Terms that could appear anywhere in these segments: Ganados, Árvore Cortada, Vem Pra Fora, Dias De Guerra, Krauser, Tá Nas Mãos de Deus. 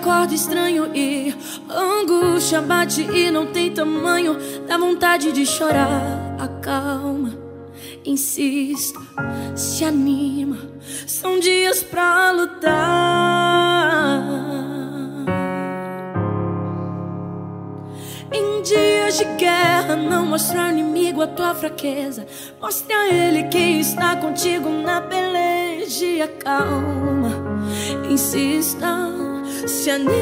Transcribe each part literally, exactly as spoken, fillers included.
acordo estranho e angústia bate e não tem tamanho. Dá vontade de chorar, acalma, insista, se anima. São dias pra lutar. Em dias de guerra, não mostra ao inimigo a tua fraqueza. Mostre a ele que está contigo na peleja. Calma, insista, se anima.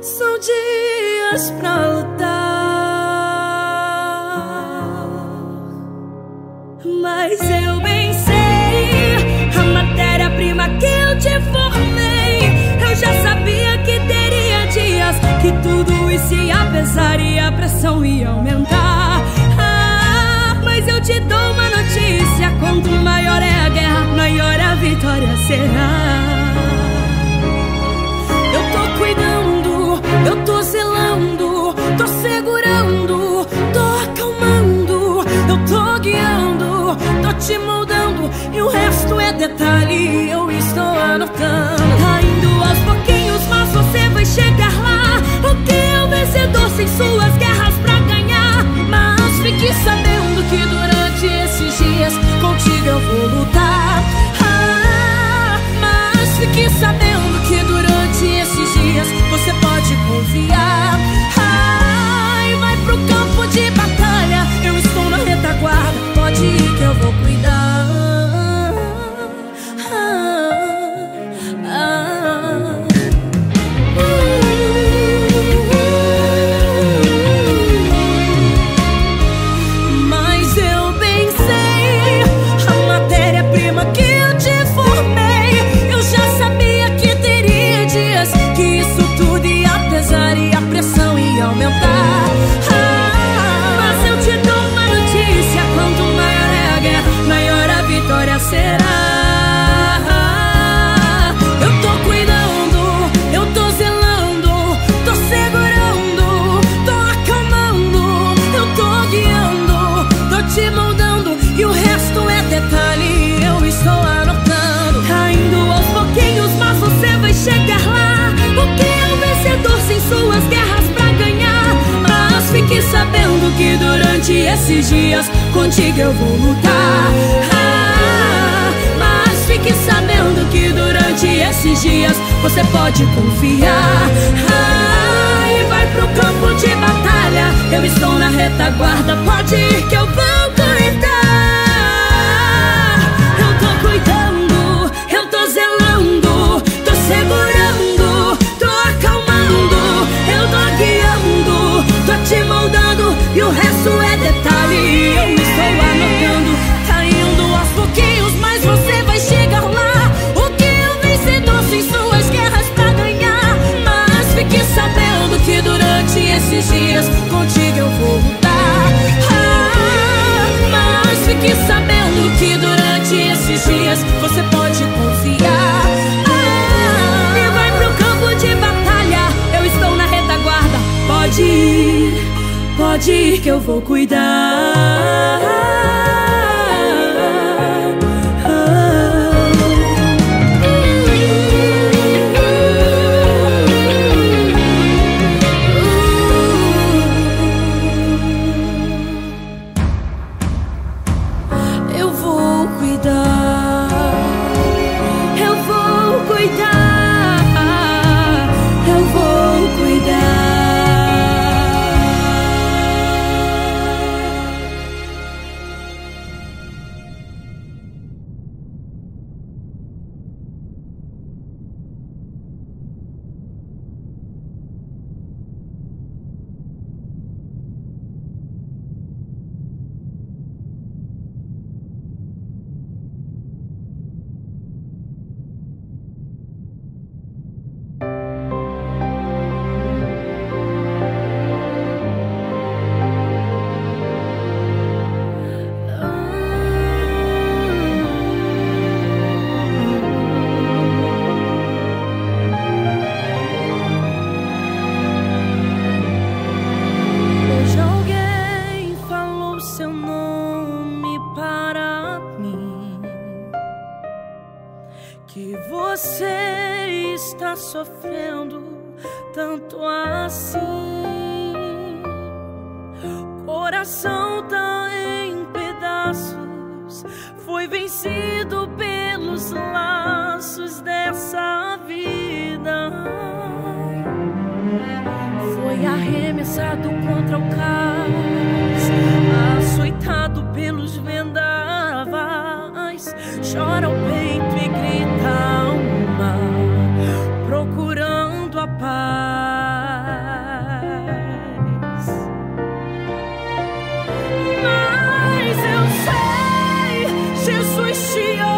São dias pra lutar. Mas eu bem sei, a matéria-prima que eu te formei. Eu já sabia que teria dias que tudo isso ia pesar e a pressão ia aumentar. Ah, mas eu te dou uma notícia: quanto maior é a guerra, maior a vitória será. Eu tô cuidando, eu tô zelando, tô segurando, tô acalmando. Eu tô guiando, tô te moldando, e o resto é detalhe, eu estou anotando. Tá indo aos pouquinhos, mas você vai chegar lá. O que é o vencedor sem suas guerras pra ganhar? Mas fique sabendo que durante esses dias contigo eu vou lutar. Ah, mas fique sabendo que durante esses dias você pode confiar. Ai, vai pro campo de batalha, eu estou na retaguarda, pode ir que eu vou cuidar. Será? Eu tô cuidando, eu tô zelando, tô segurando, tô acalmando, eu tô guiando, tô te moldando, e o resto é detalhe, eu estou anotando. Caindo aos pouquinhos, mas você vai chegar lá. O que é o vencedor sem suas guerras pra ganhar? Mas fique sabendo que durante esses dias contigo eu vou lutar. Fique sabendo que durante esses dias você pode confiar. Ai, vai pro campo de batalha, eu estou na retaguarda, pode ir que eu vou cuidar. Eu tô cuidando, eu tô zelando, tô segurando, tô acalmando, eu tô guiando, tô te moldando, e o resto é detalhe, eu estou anotando. Tá indo aos pouquinhos, mas você vai chegar lá. O que o vencedor sem suas guerras pra ganhar? Mas fique sabendo que durante esses dias contigo eu vou lutar. Ah, mas fique sabendo que durante esses dias você pode confiar. Ah, e vai pro campo de batalha, eu estou na retaguarda, pode ir, pode ir que eu vou cuidar. Que você está sofrendo tanto assim. Coração tá em pedaços, foi vencido pelos laços dessa vida. Foi arremessado contra o cais, açoitado pelos vendavais. Chora o peito e grita a alma, procurando a paz. Mas eu sei, Jesus te ama.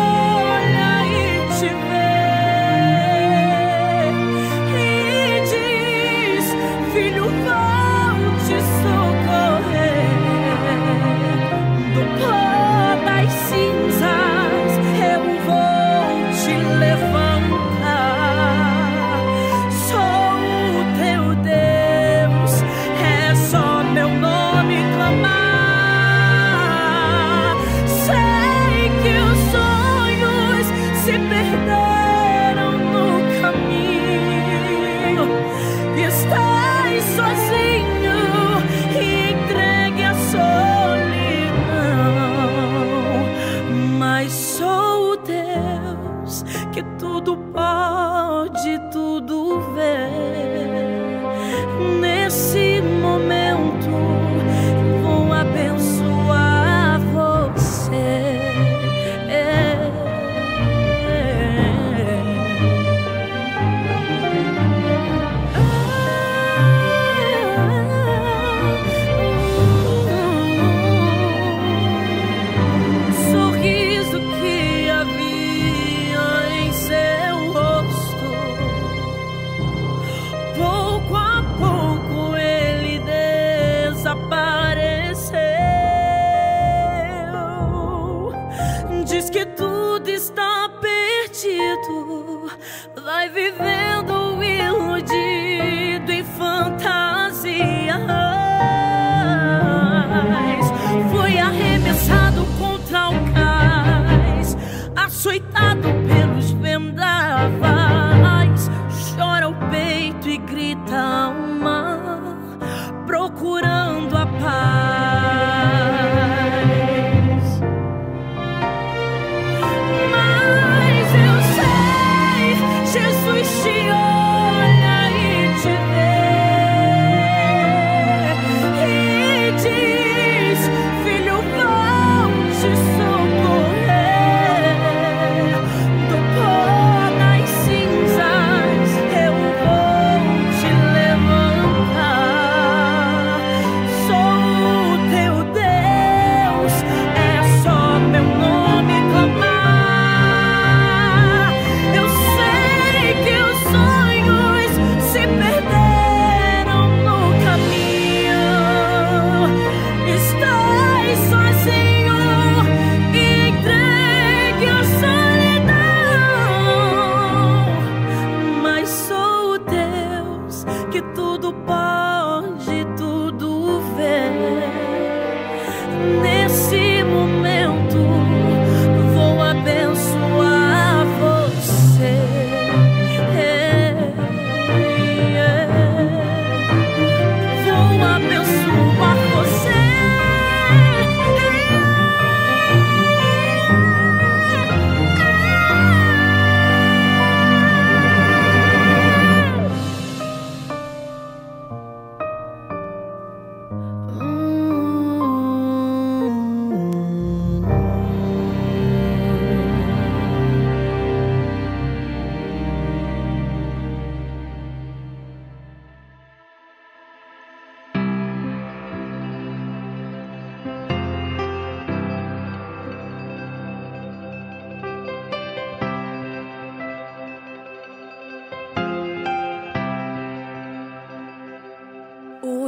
Vai vivendo iludido em fantasias. Foi arremessado contra o cais, açoitado pelos vendavais. Chora o peito e grita a alma, procurando a paz.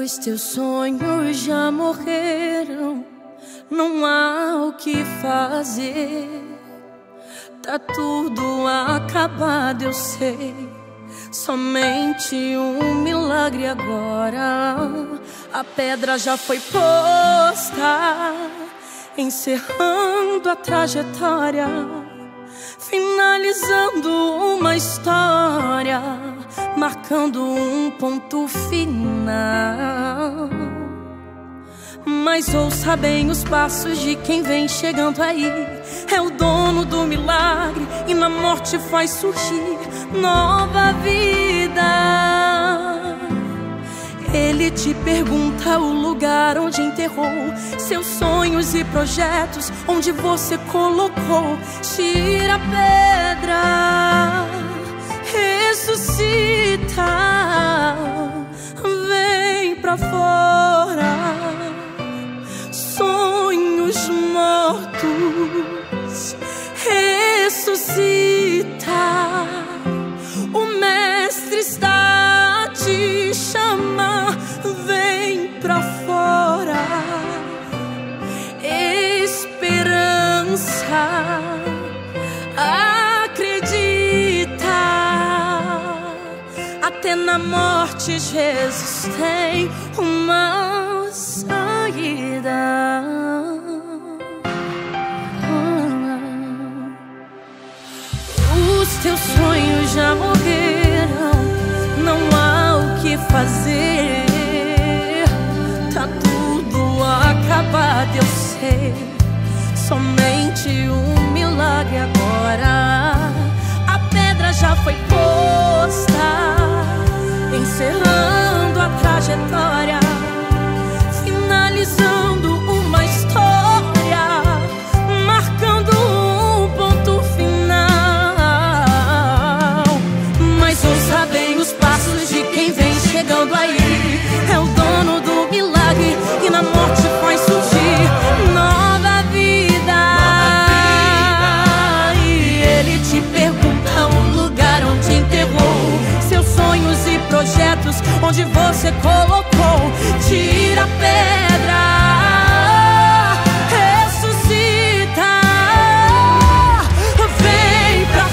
Os teus sonhos já morreram, não há o que fazer. Tá tudo acabado, eu sei. Somente um milagre agora. A pedra já foi posta, encerrando a trajetória. finalizando uma história, marcando um ponto final. Mas ouça bem os passos de quem vem chegando aí. É o dono do milagre e na morte faz surgir nova vida. Ele te pergunta o lugar onde enterrou seus sonhos e projetos, onde você colocou. Tira a pedra, ressuscita, vem pra fora. Sonhos mortos, ressuscita. O Mestre está a te chamar, vem pra fora. Esperança, acredita. Até na morte Jesus tem uma saída. Teus sonhos já morreram, não há o que fazer. Tá tudo acabado, eu sei. Somente um milagre agora. A pedra já foi posta, encerrando a trajetória, finalizando uma história, marcando um ponto final. Chegando aí, é o dono do milagre e na morte faz surgir nova vida. E ele te pergunta o lugar onde enterrou seus sonhos e projetos, onde você colocou. Tira a pedra, ressuscita, vem pra fora.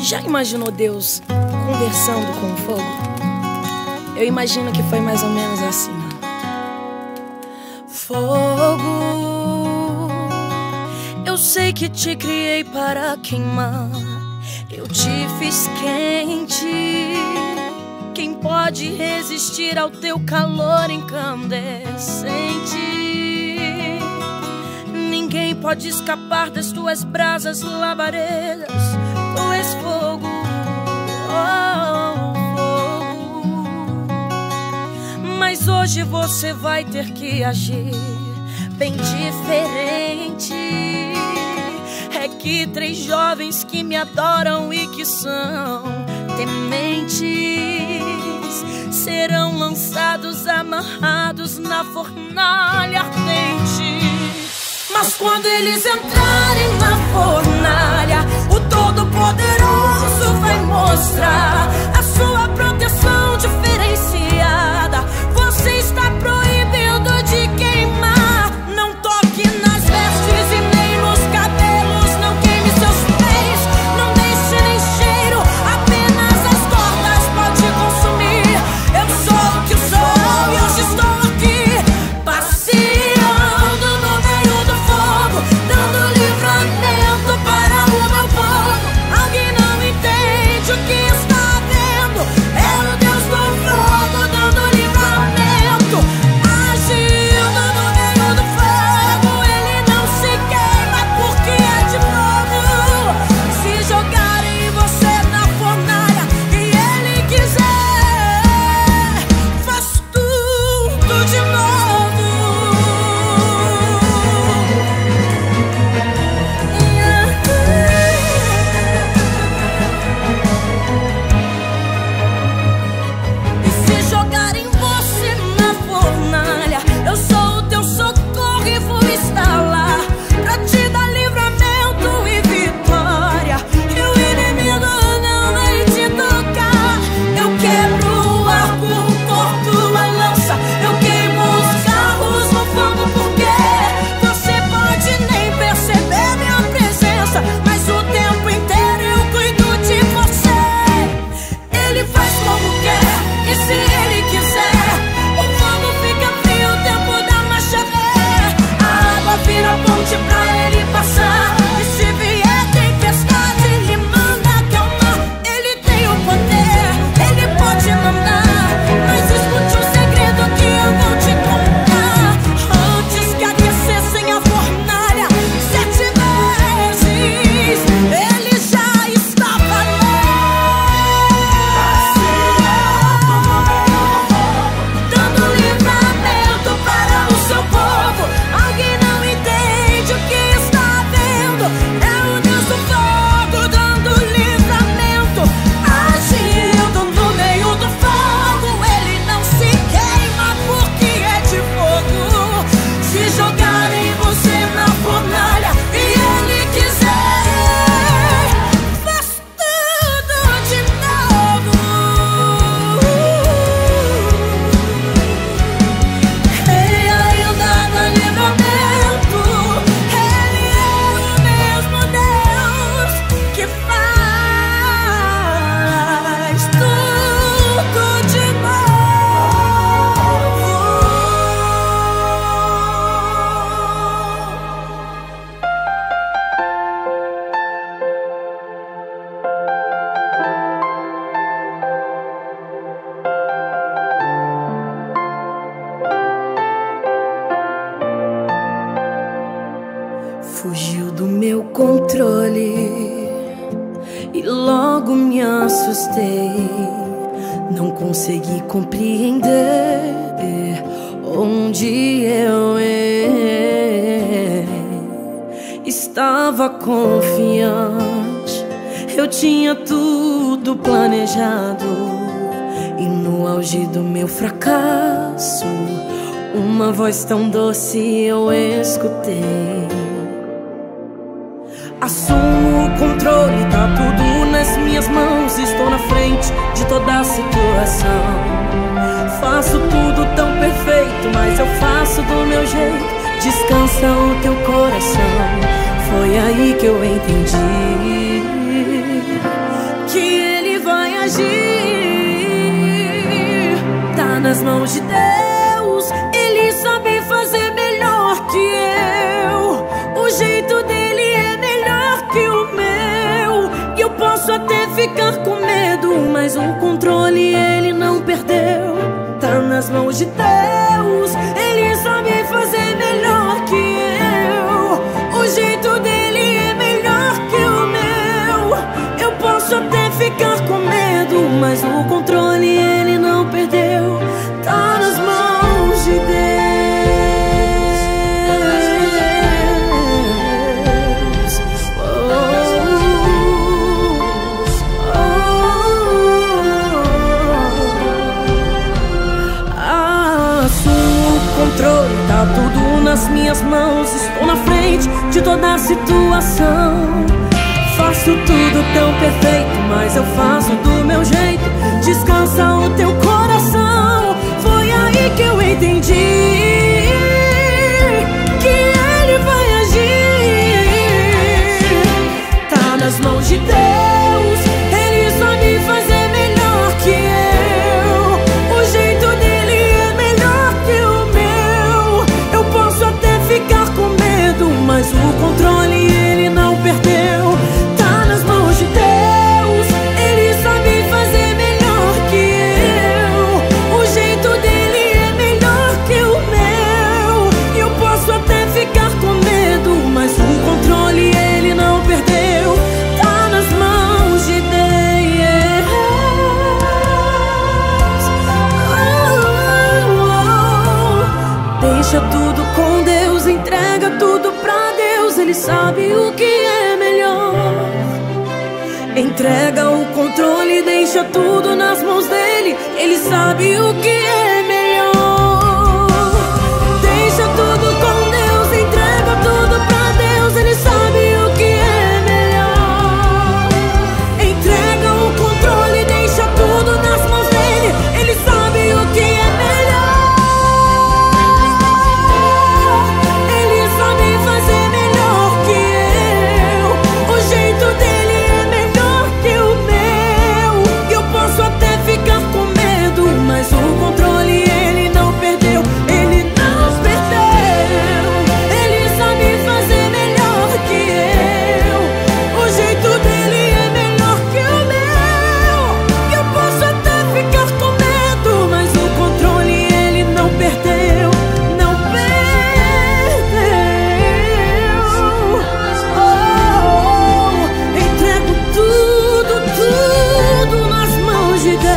Já imaginou Deus conversando com o fogo? Eu imagino que foi mais ou menos assim. Fogo, eu sei que te criei para queimar. Eu te fiz quente. Quem pode pode resistir ao teu calor incandescente. Ninguém pode escapar das tuas brasas labaredas. Tu és fogo, oh, fogo. Mas hoje você vai ter que agir bem diferente. É que três jovens que me adoram e que são tementes serão lançados amarrados na fornalha ardente. Mas quando eles entrarem na fornalha, o Todo-Poderoso vai mostrar a sua proteção diferenciada. Você está proibido de queimar. Não toque nas vestes e nem nos cabelos. Não queime seus pés, não deixe nem cheiro. Apenas as cordas pode consumir. Eu sou o que sou e hoje estou aqui, passeando no meio do fogo, dando livramento para o meu povo. Alguém não entende o que está vendo. É o Deus do fogo, dando livramento, agindo no meio do fogo. Ele não se queima porque é de fogo. Se jogarem você na fornalha e ele quiser, faz tudo de novo. E se jogarem você na fornalha, eu sou o teu socorro e vou estar lá pra te dar livramento e vitória. E o inimigo não vai te tocar. Eu quebro o arco com tua lança, eu queimo os carros no fogo, porque você pode nem perceber minha presença, mas o tempo inteiro eu cuido de você. Ele faz como quer, e se ele quiser, o fogo fica frio, o tempo da marcha ver. A água vira ponte pra ele passar, e se vier tempestade, ele manda acalmar. Ele tem o poder, ele pode mandar, mas escute um segredo que eu vou te contar. Antes que aquecessem a fornalha sete vezes, ele já estava lá, dando livramento para o seu povo. Alguém não entende o que está vendo. É o Deus do fogo, dando livramento, agindo no meio do fogo. Ele não se queima porque é de fogo. Se jogarem você na fornalha e ele quiser, faz tudo de novo. Ele ainda dá livramento. Ele é o mesmo Deus que faz tudo de novo. Fugiu do meu controle e logo me assustei. Não consegui compreender onde eu errei. Estava confiante, eu tinha tudo planejado. E no auge do meu fracasso, uma voz tão doce eu escutei. Assumo o controle, tá tudo nas minhas mãos. Estou na frente de toda a situação. Faço tudo tão perfeito, mas eu faço do meu jeito. Descansa o teu coração. Foi aí que eu entendi que ele vai agir. Tá nas mãos de Deus, ele sabe fazer melhor que eu. O jeito dele é melhor que o meu. Eu posso até ficar com medo, mas o controle ele não perdeu. nas mãos de Deus, Ele sabe fazer melhor que eu. O jeito dele é melhor que o meu. Eu posso até ficar com medo, mas o controle Ele não perdeu. Tá nas mãos de Deus. Tá tudo nas minhas mãos, estou na frente de toda a situação. Faço tudo tão perfeito, mas eu faço do meu jeito. Descansa o teu coração. Foi aí que eu entendi que Ele vai agir. Tá nas mãos de Deus, Ele sabe fazer melhor que eu. O jeito dele mas o controle Ele não perdeu. Tá nas mãos de Deus, Ele sabe fazer melhor que eu. O jeito dele é melhor que o meu. Eu posso até ficar com medo, mas o controle Ele não perdeu. Tá nas mãos de Deus. Oh, oh, oh. Deixa tudo com Deus, entrega tudo pra Deus. Ele sabe o que é melhor. Entrega o controle, deixa tudo nas mãos dele. Ele sabe o que é melhor. Deixa tudo com Deus, entrega tudo pra Deus. Ele sabe o que é melhor. Entrega o controle, deixa tudo nas mãos dele. Ele sabe o que é melhor. Ele sabe fazer melhor. Mas o controle Ele não perdeu, Ele não perdeu. Ele sabe fazer melhor que eu. O jeito dele é melhor que o meu. Eu posso até ficar com medo, mas o controle Ele não perdeu, não perdeu. Oh, oh. Entrego tudo, tudo nas mãos de Deus.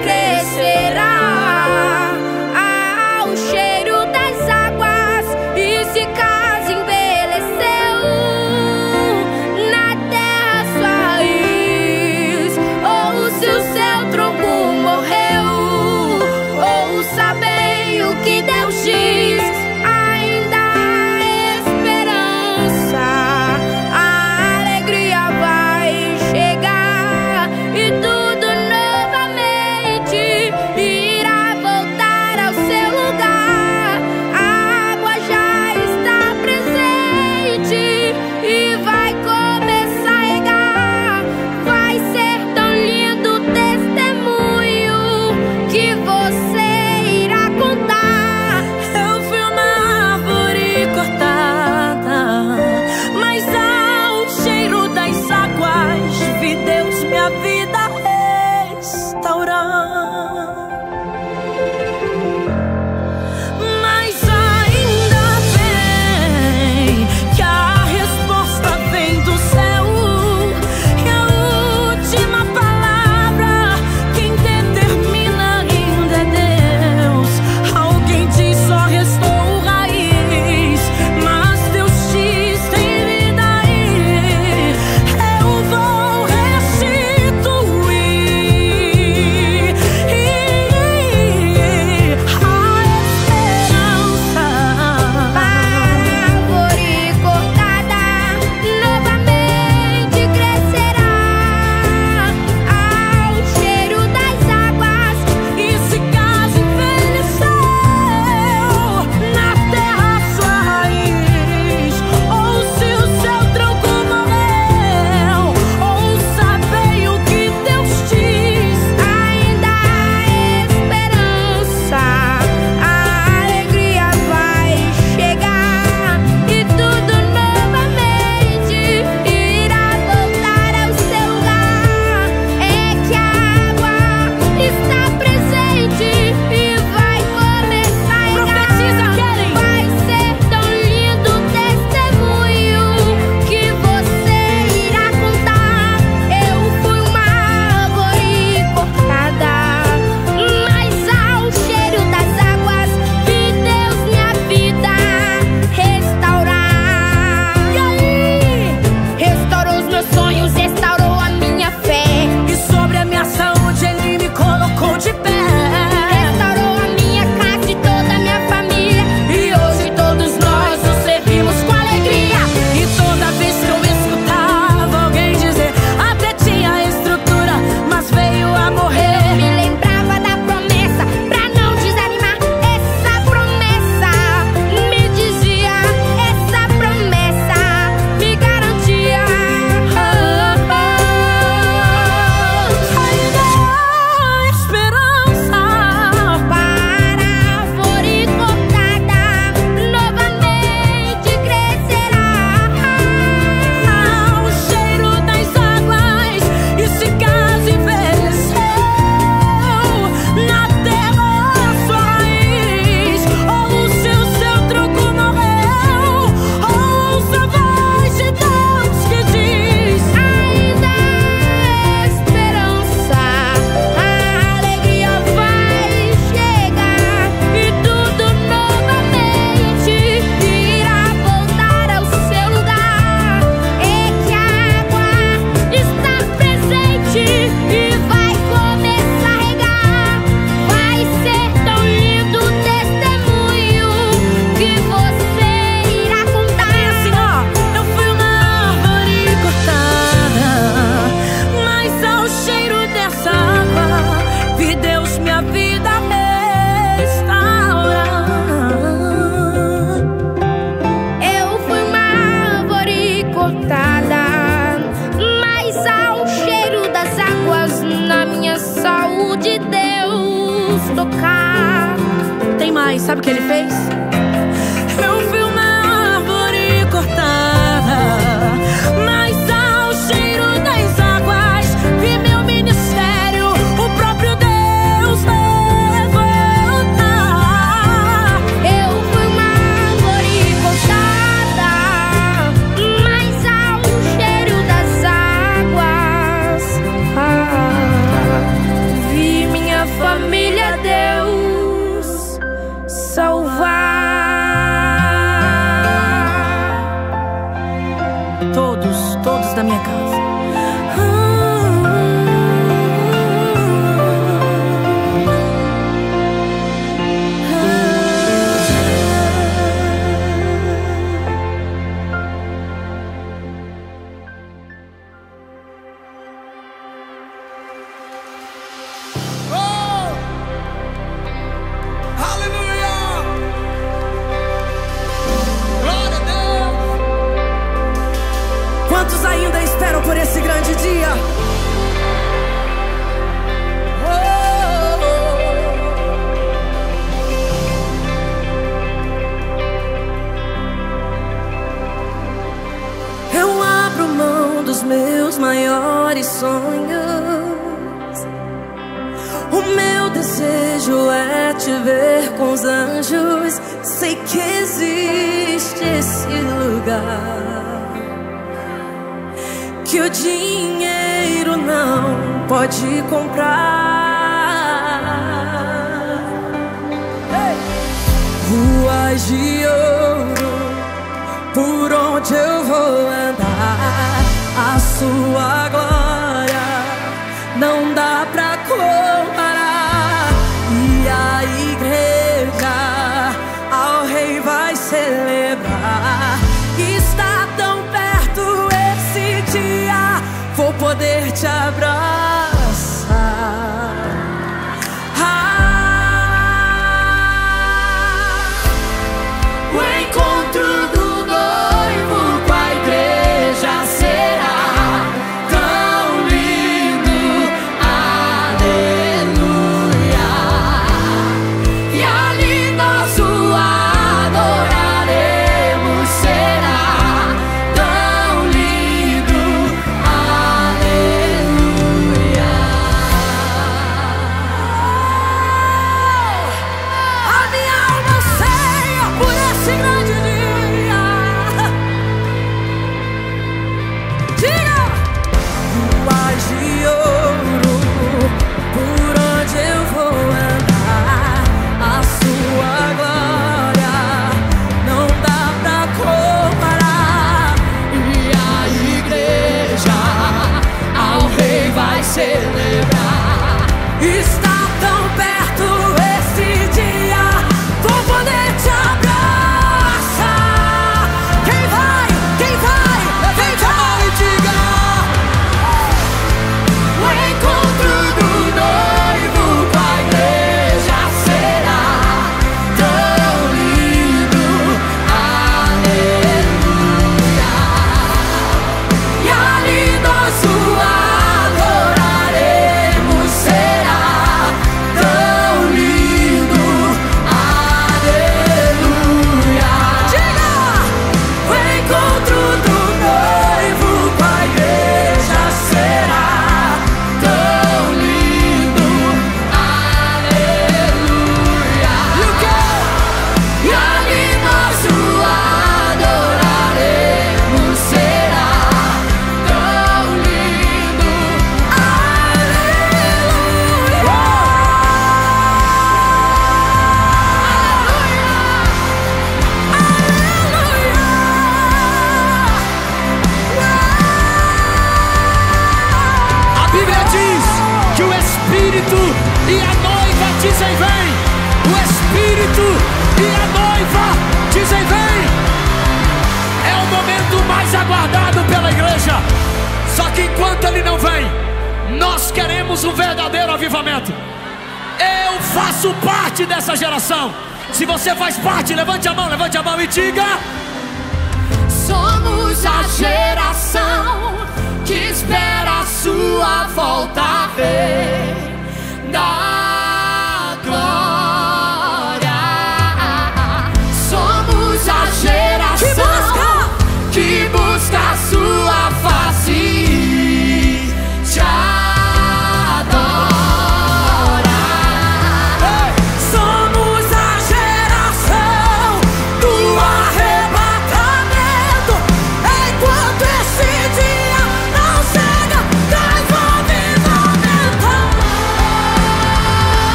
Crescerá. Sabe o que ele fez? Eu vi uma árvore cortada, mas ao cheiro das águas vi meu ministério, o próprio Deus levantar. Eu fui uma árvore cortada, mas ao cheiro das águas, ah, vi minha família, Deus salvar todos, todos da minha casa. Oh! meu desejo é te ver com os anjos. Sei que existe esse lugar que o dinheiro não pode comprar. Ruas de ouro, por onde eu vou andar. A sua glória não dá pra comparar. E a igreja ao rei vai celebrar. Está tão perto esse dia, vou poder te abraçar. Ah, o encontro do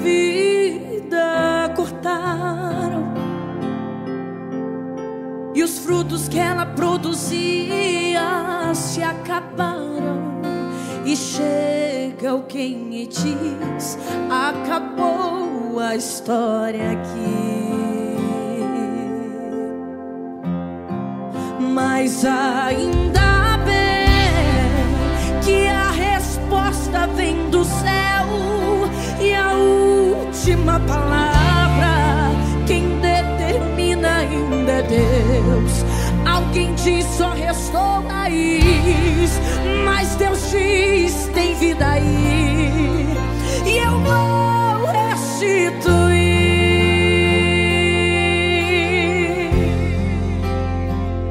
vida cortaram, e os frutos que ela produzia se acabaram. E chega alguém me diz: acabou a história aqui. Mas ainda bem que a resposta vem do céu, e a última palavra quem determina ainda é Deus. Alguém diz: só restou raiz, mas Deus diz: tem vida aí, e eu vou restituir.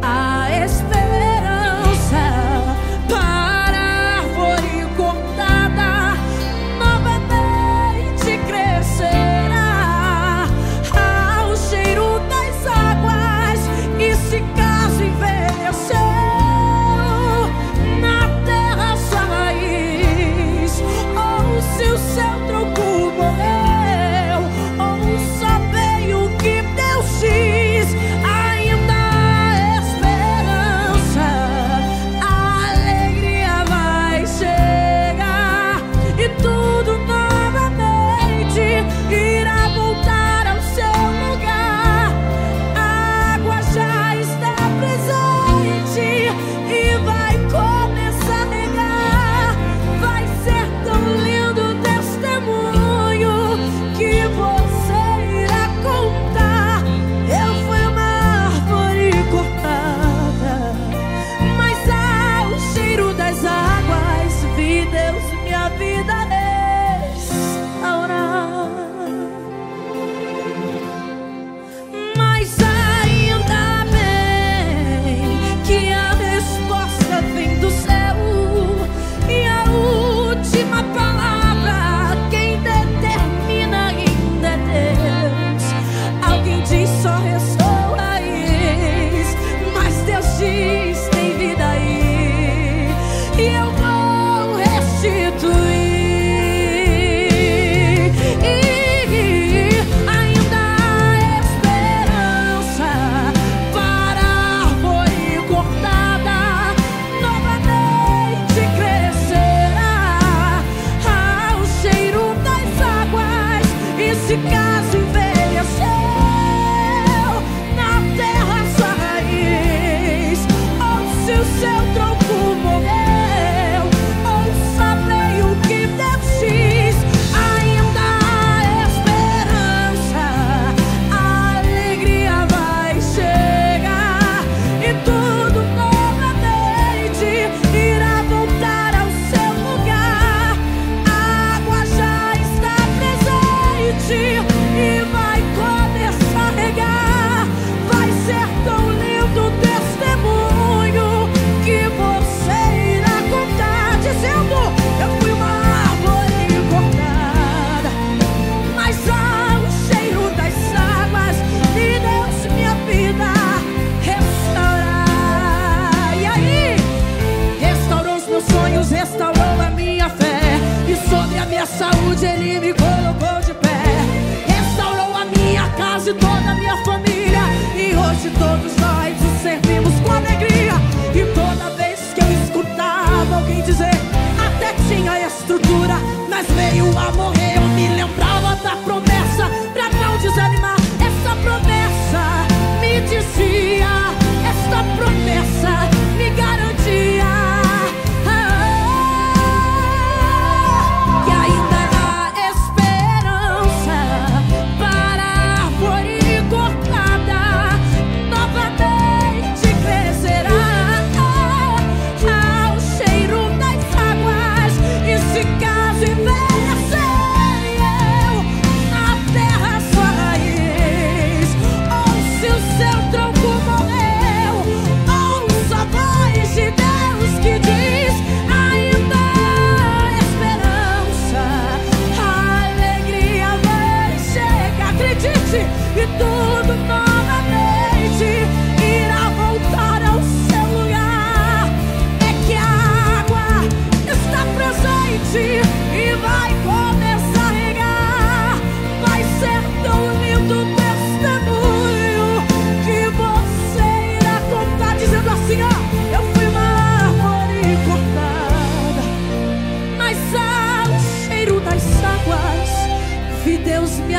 A esperança para a árvore cortada novamente crescerá ao cheiro das águas, e se envelheceu na terra sua raiz. Ou se o seu tronco morreu, ou só veio o que Deus diz, ainda há esperança. A alegria vai chegar, e tudo novamente irá voltar ao seu lugar. Envelhecer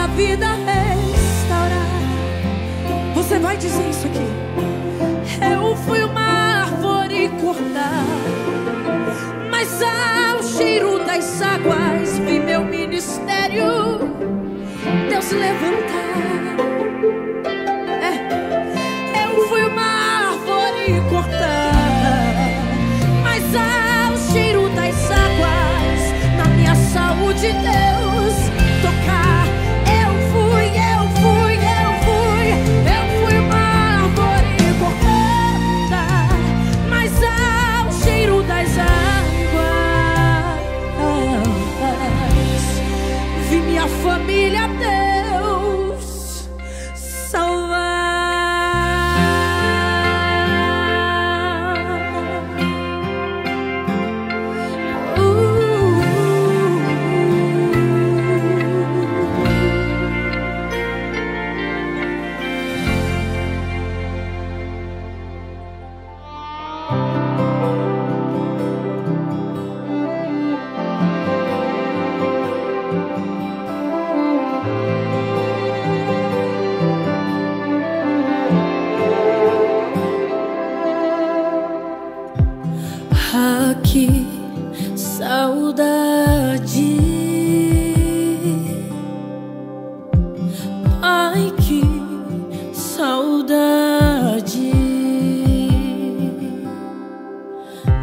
minha vida restaurar. Você vai dizer isso aqui: eu fui uma árvore cortada, mas ao cheiro das águas vi meu ministério Deus levantar. É, eu fui uma árvore cortada, mas ao cheiro das águas na minha saúde Deus tocar. Eu fui, eu fui, eu fui, eu fui uma árvore cortada, mas ao cheiro das águas vi minha família Deus salvar. Uh, Ah, que saudade, ai que saudade,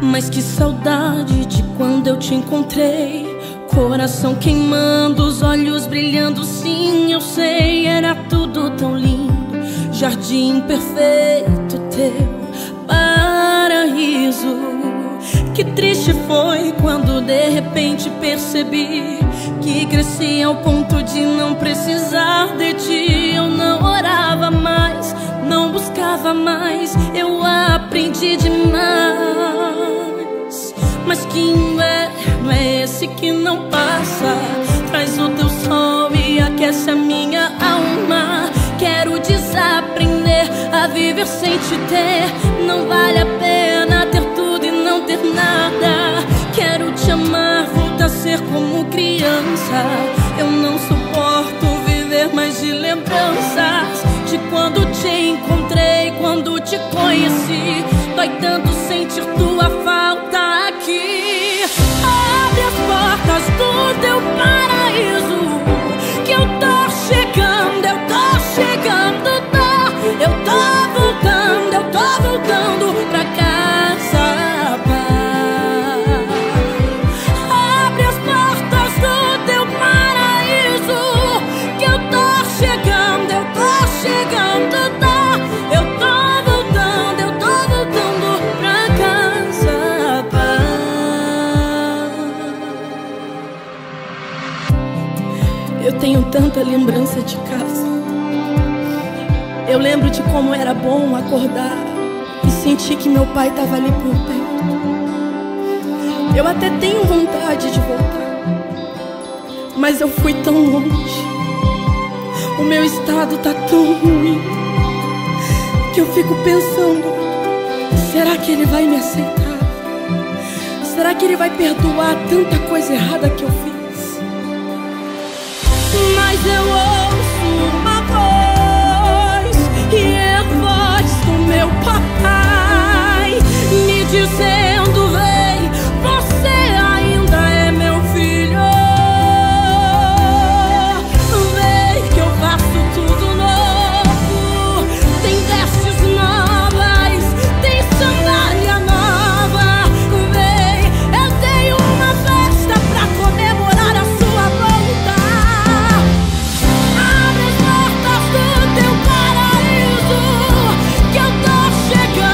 mas que saudade de quando eu te encontrei. Coração queimando, os olhos brilhando, sim, eu sei, era tudo tão lindo. Jardim perfeito teu, paraíso. Que triste foi quando de repente percebi que cresci ao ponto de não precisar de ti. Eu não orava mais, não buscava mais, eu aprendi demais. Mas que inverno é esse que não passa? Traz o teu sol e aquece a minha alma. Quero desaprender a viver sem te ter. Não vale a pena ter tudo, ter nada. Quero te amar, voltar a ser como criança. Eu não suporto viver mais de lembranças de quando te encontrei, quando te conheci. Dói tanto sentir tua falta aqui. Abre as portas do teu paraíso, que eu tô chegando, eu tô chegando, tá? Eu tô voltando, eu tô voltando pra casa. Tenho tanta lembrança de casa. Eu lembro de como era bom acordar e sentir que meu pai estava ali por perto. Eu até tenho vontade de voltar, mas eu fui tão longe. O meu estado tá tão ruim que eu fico pensando: será que ele vai me aceitar? Será que ele vai perdoar tanta coisa errada que eu fiz? Mas eu ouço uma voz, e é a voz do meu papai, me dizendo: vem, você ainda é meu filho. Vem que eu faço tudo novo. Tem vestes novas, tem sandália nova. Vem, eu tenho uma festa pra comemorar a sua volta. Abre as portas do teu paraíso, que eu tô chegando.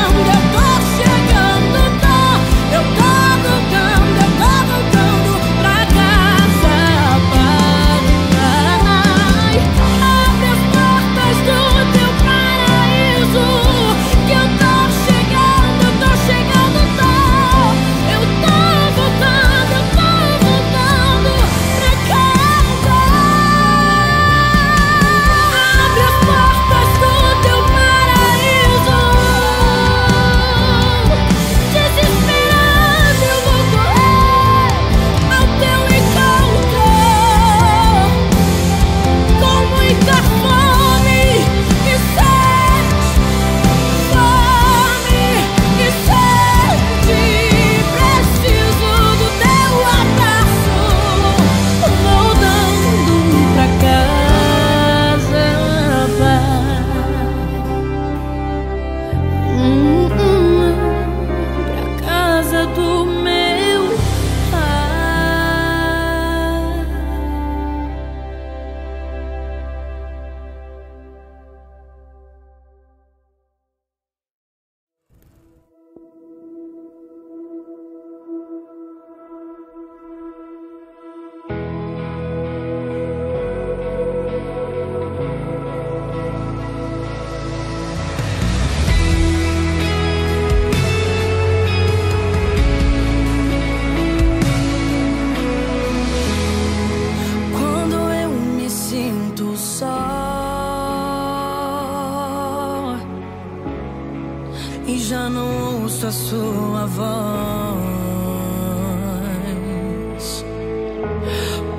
já não ouço a sua voz.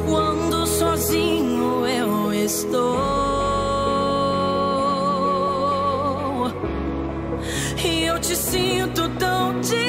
Quando sozinho eu estou e eu te sinto tão distante.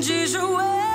De joelhos